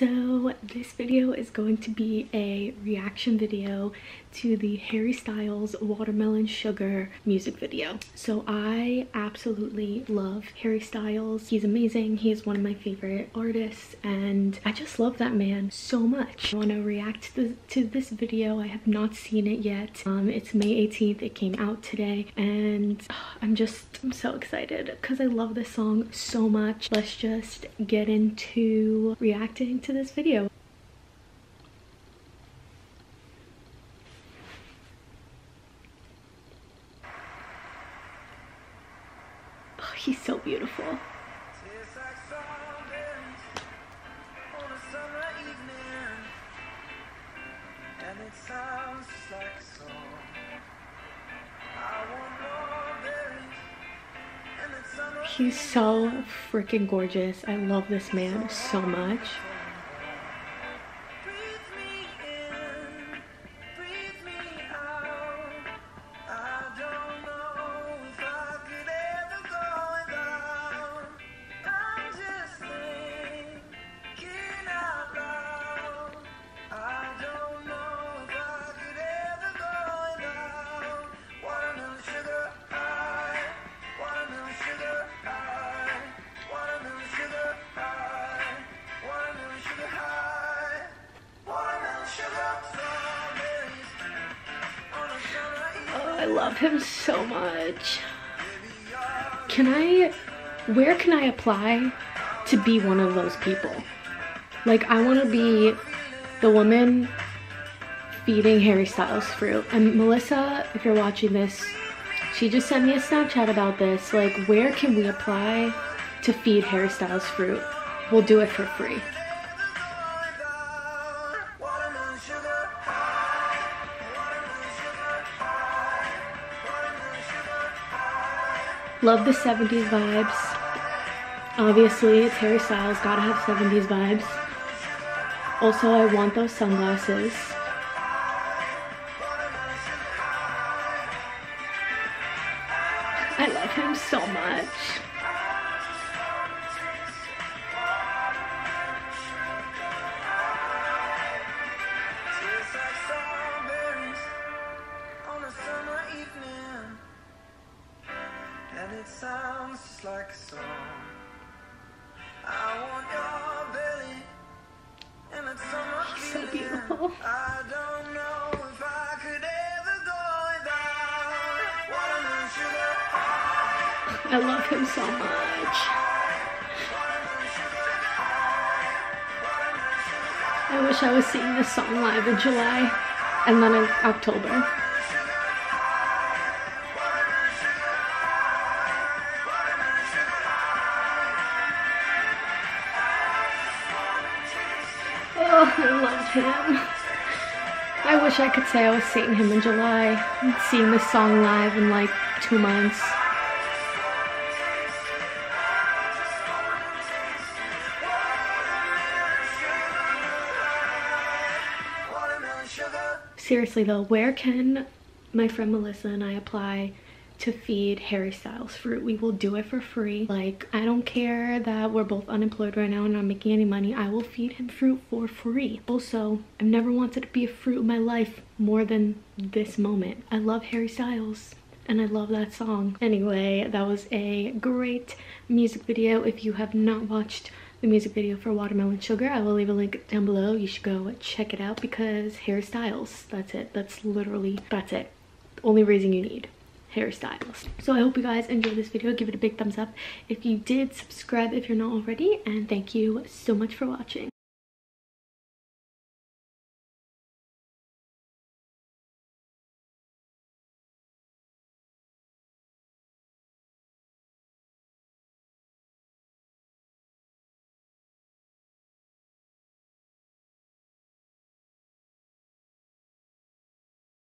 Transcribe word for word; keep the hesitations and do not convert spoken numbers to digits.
So this video is going to be a reaction video to the Harry Styles Watermelon Sugar music video. So I absolutely love Harry Styles. He's amazing. He is one of my favorite artists and I just love that man so much. I want to react to, to this video. I have not seen it yet. Um, it's May eighteenth. It came out today and uh, I'm just I'm so excited because I love this song so much. Let's just get into reacting to this video. Oh, he's so beautiful. He's so freaking gorgeous. I love this man so much. I love him so much. Can I, where can I apply to be one of those people? Like, I want to be the woman feeding Harry Styles fruit. And Melissa, if you're watching this, she just sent me a Snapchat about this. Like, where can we apply to feed Harry Styles fruit? We'll do it for free. Love the seventies vibes. Obviously, it's Harry Styles, gotta have seventies vibes. Also, I want those sunglasses. I love him so much. It sounds just like a song. I want your belly, and it's so much so beautiful. I don't know if I could ever go without watermelon sugar. I love him so much. I wish I was seeing this song live in July and then in October. Oh, I loved him. I wish I could say I was seeing him in July and seeing this song live in like two months. Seriously though, where can my friend Melissa and I apply to feed Harry Styles fruit? We will do it for free. Like, I don't care that we're both unemployed right now and not making any money. I will feed him fruit for free. Also, I've never wanted to be a fruit in my life more than this moment. I love Harry Styles and I love that song. Anyway, that was a great music video. If you have not watched the music video for Watermelon Sugar, I will leave a link down below. You should go check it out because Harry Styles, that's it. That's literally, that's it. The only reason you need. Harry Styles. So I hope you guys enjoyed this video. Give it a big thumbs up if you did. Subscribe if you're not already, and thank you so much for watching.